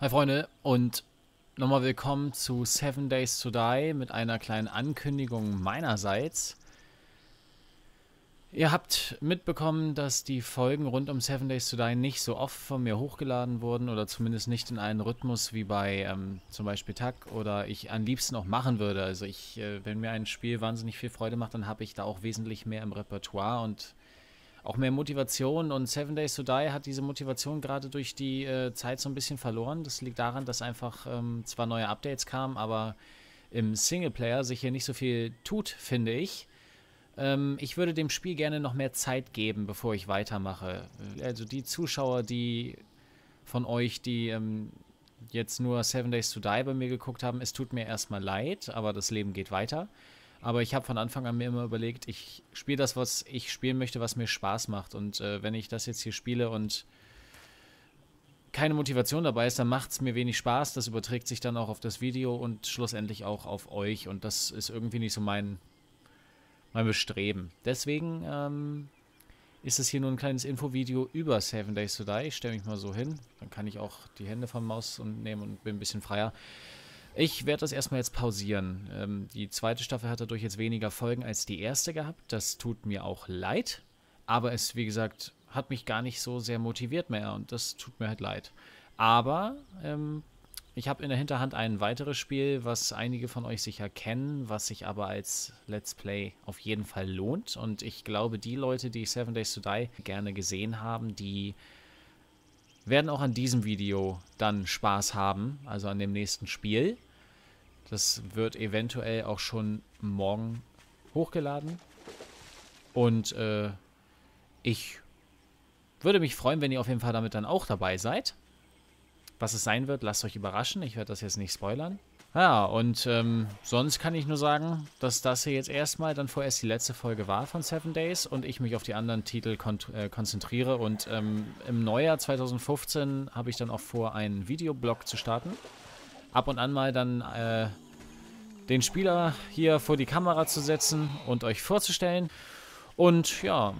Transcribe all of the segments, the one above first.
Hi Freunde und nochmal willkommen zu 7 Days to Die mit einer kleinen Ankündigung meinerseits. Ihr habt mitbekommen, dass die Folgen rund um 7 Days to Die nicht so oft von mir hochgeladen wurden oder zumindest nicht in einen Rhythmus wie bei zum Beispiel Tack oder ich am liebsten auch machen würde. Also wenn mir ein Spiel wahnsinnig viel Freude macht, dann habe ich da auch wesentlich mehr im Repertoire und auch mehr Motivation, und 7 Days to Die hat diese Motivation gerade durch die Zeit so ein bisschen verloren. Das liegt daran, dass einfach zwar neue Updates kamen, aber im Singleplayer sich hier nicht so viel tut, finde ich. Ich würde dem Spiel gerne noch mehr Zeit geben, bevor ich weitermache. Also die Zuschauer, die von euch, die jetzt nur 7 Days to Die bei mir geguckt haben, es tut mir erstmal leid, aber das Leben geht weiter. Aber ich habe von Anfang an mir immer überlegt, ich spiele das, was ich spielen möchte, was mir Spaß macht. Und wenn ich das jetzt hier spiele und keine Motivation dabei ist, dann macht es mir wenig Spaß. Das überträgt sich dann auch auf das Video und schlussendlich auch auf euch. Und das ist irgendwie nicht so mein Bestreben. Deswegen ist es hier nur ein kleines Infovideo über 7 Days to Die. Ich stelle mich mal so hin. Dann kann ich auch die Hände vom Maus nehmen und bin ein bisschen freier. Ich werde das erstmal jetzt pausieren. Die zweite Staffel hat dadurch jetzt weniger Folgen als die erste gehabt. Das tut mir auch leid. Aber es, wie gesagt, hat mich gar nicht so sehr motiviert mehr. Und das tut mir halt leid. Aber ich habe in der Hinterhand ein weiteres Spiel, was einige von euch sicher kennen, was sich aber als Let's Play auf jeden Fall lohnt. Und ich glaube, die Leute, die 7 Days to Die gerne gesehen haben, die werden auch an diesem Video dann Spaß haben. Also an dem nächsten Spiel. Das wird eventuell auch schon morgen hochgeladen. Und ich würde mich freuen, wenn ihr auf jeden Fall damit dann auch dabei seid. Was es sein wird, lasst euch überraschen. Ich werde das jetzt nicht spoilern. Ja, und sonst kann ich nur sagen, dass das hier jetzt erstmal dann vorerst die letzte Folge war von 7 Days und ich mich auf die anderen Titel konzentriere. Und im Neujahr 2015 habe ich dann auch vor, einen Videoblog zu starten. Ab und an mal dann den Spieler hier vor die Kamera zu setzen und euch vorzustellen. Und ja,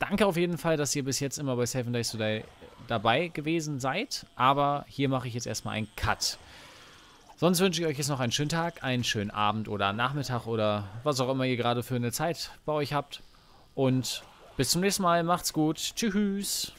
danke auf jeden Fall, dass ihr bis jetzt immer bei 7 Days to Die dabei gewesen seid. Aber hier mache ich jetzt erstmal einen Cut. Sonst wünsche ich euch jetzt noch einen schönen Tag, einen schönen Abend oder Nachmittag oder was auch immer ihr gerade für eine Zeit bei euch habt. Und bis zum nächsten Mal. Macht's gut. Tschüss.